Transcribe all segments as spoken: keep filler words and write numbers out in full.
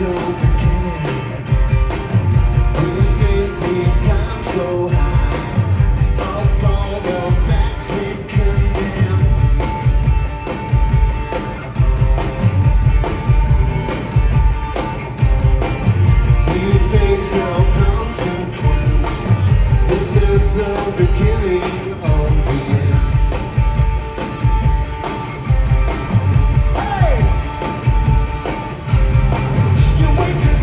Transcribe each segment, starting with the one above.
no beginning. We think we've come so high, up all the backs we've condemned. We face no consequence. This is the beginning of the end. Hey! You waited.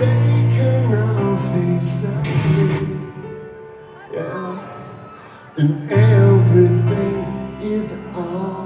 they can now see sadly. Yeah, and everything is on.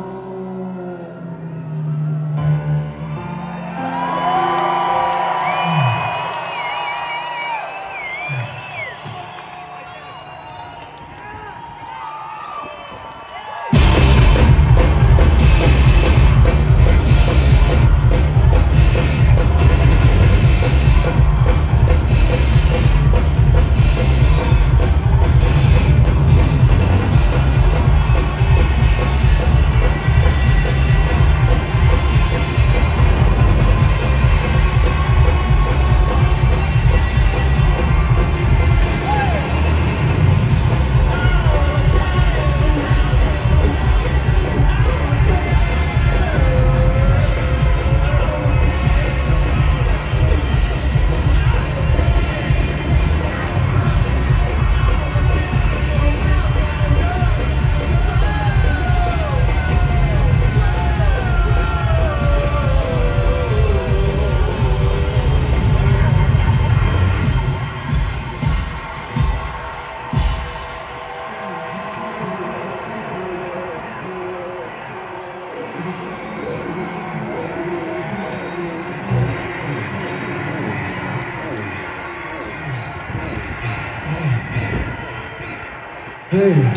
Hey.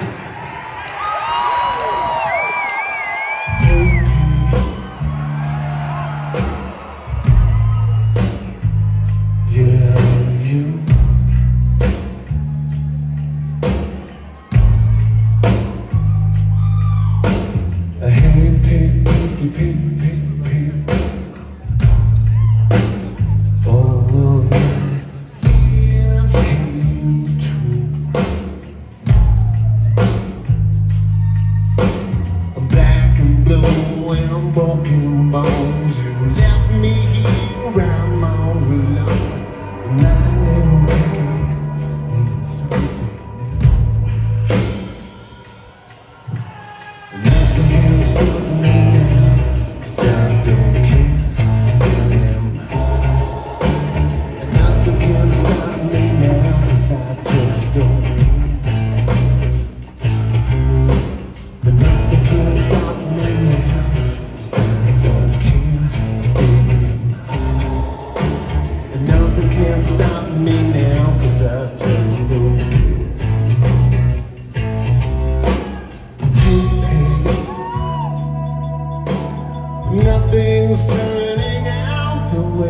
Nothing's turning out the way I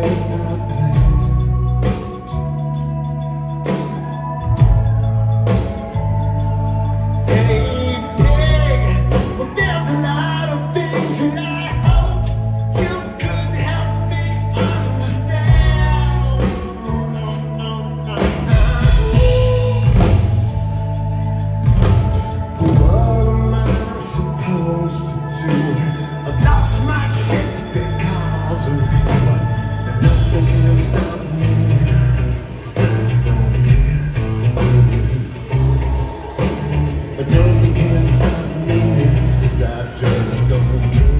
planned. Hey, hey, well, there's a lot of things that I hoped you could help me understand. But what am I supposed to do? I've lost my shit because of everyone, and nothing can stop me. I don't care, but nothing can stop me, cause I just don't care.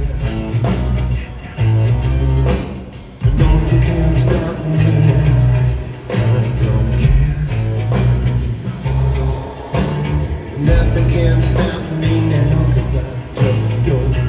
But nothing can stop me, I don't care. But nothing can stop me now, cause I just don't care.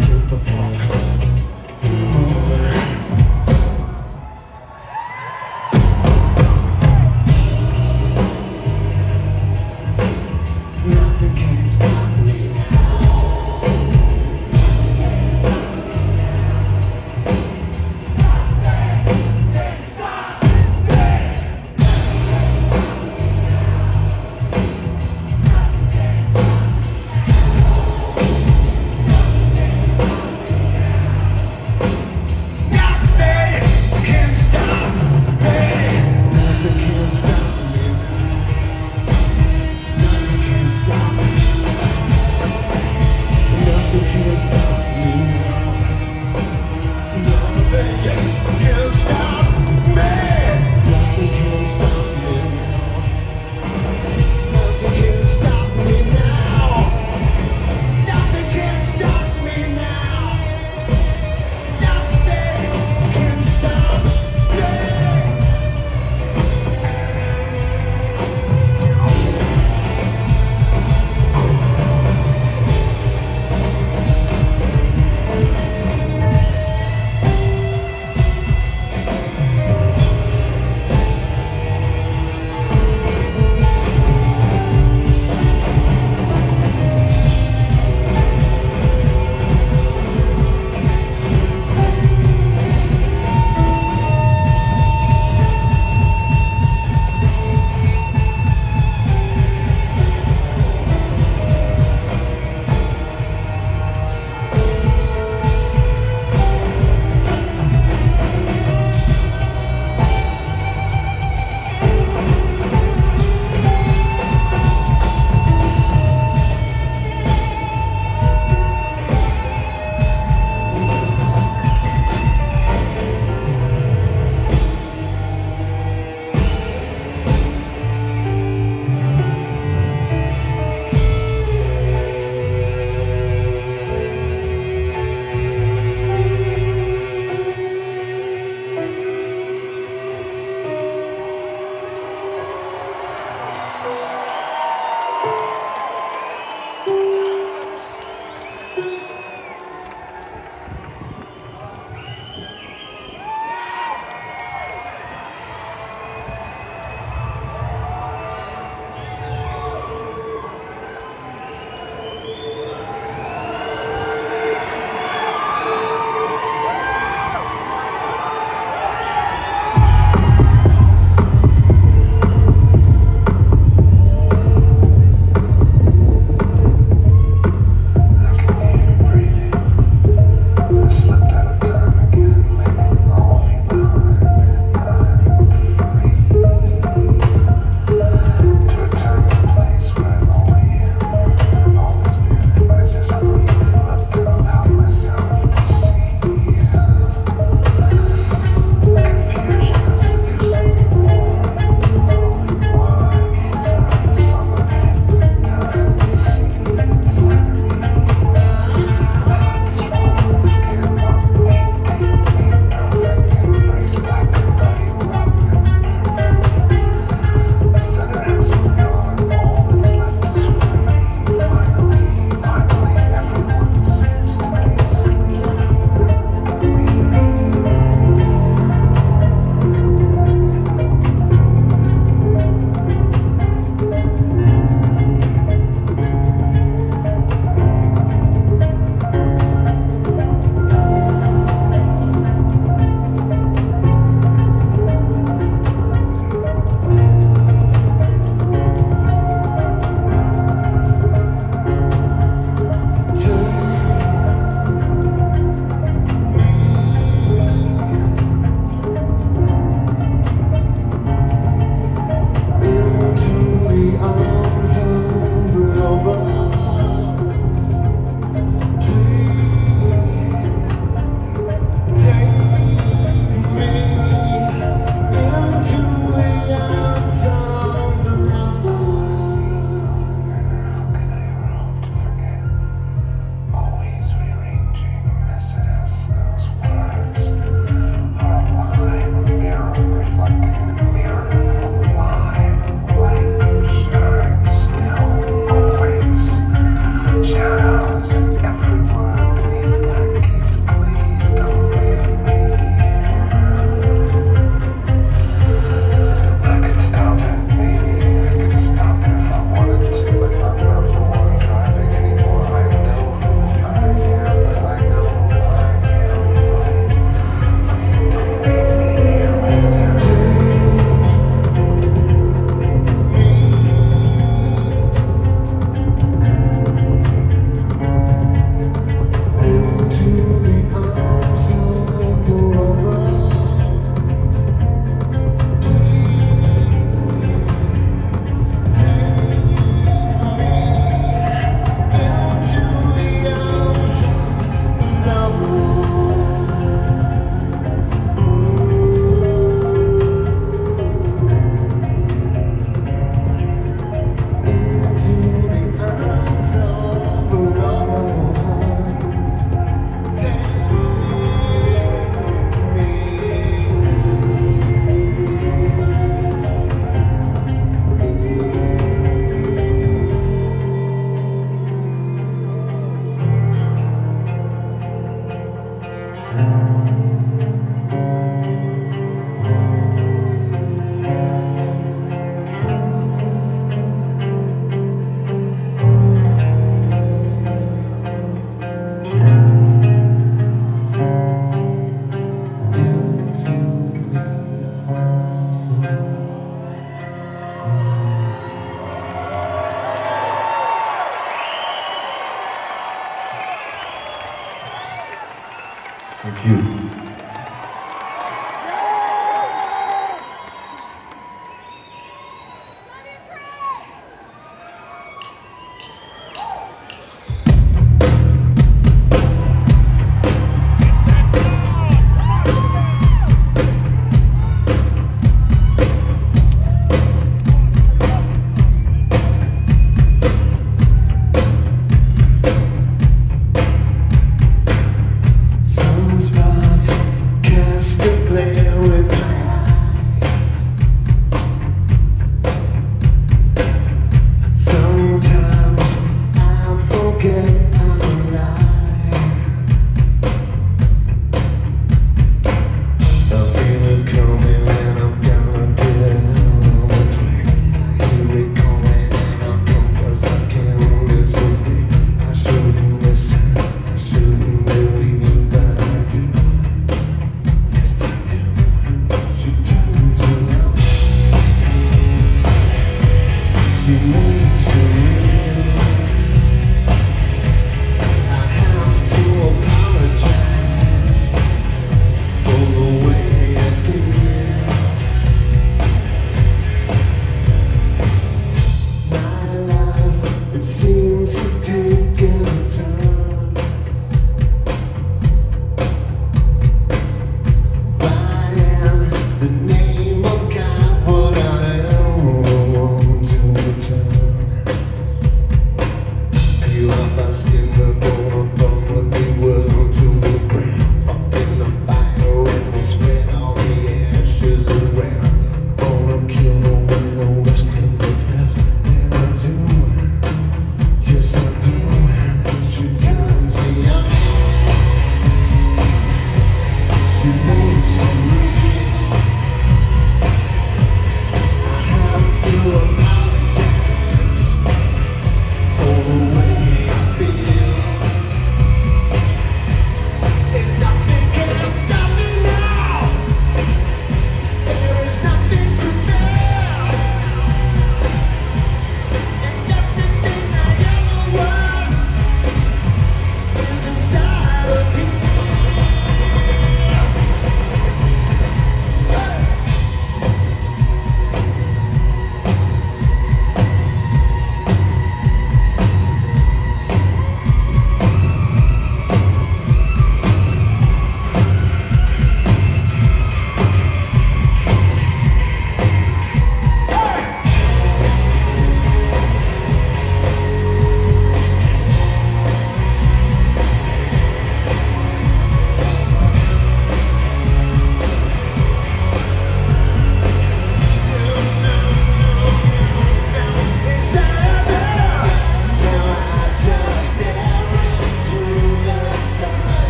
Thank you.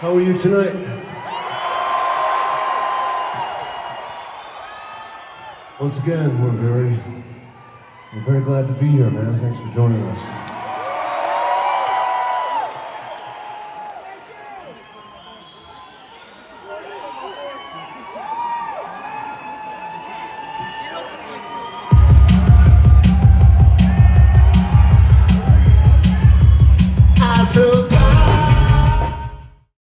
How are you tonight? Once again, we're very, we're very glad to be here, man. Thanks for joining us.